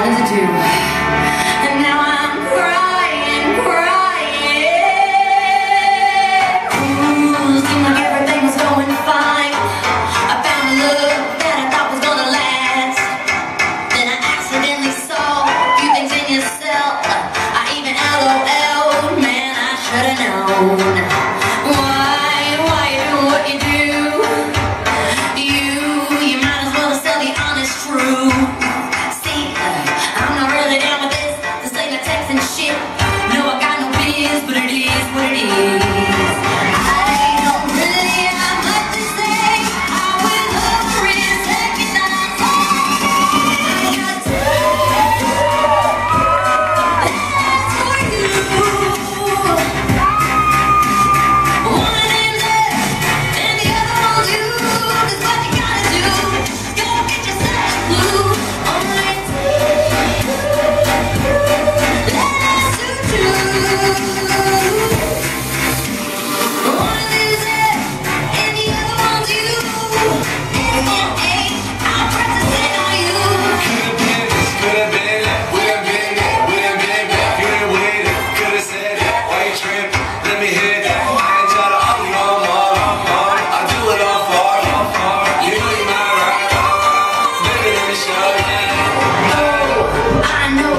wanted to do. And now I'm crying, crying. Ooh, seemed like everything was going fine. I found a look that I thought was gonna last. Then I accidentally saw a few things in yourself. I even LOL'd, man, I should've known. I know.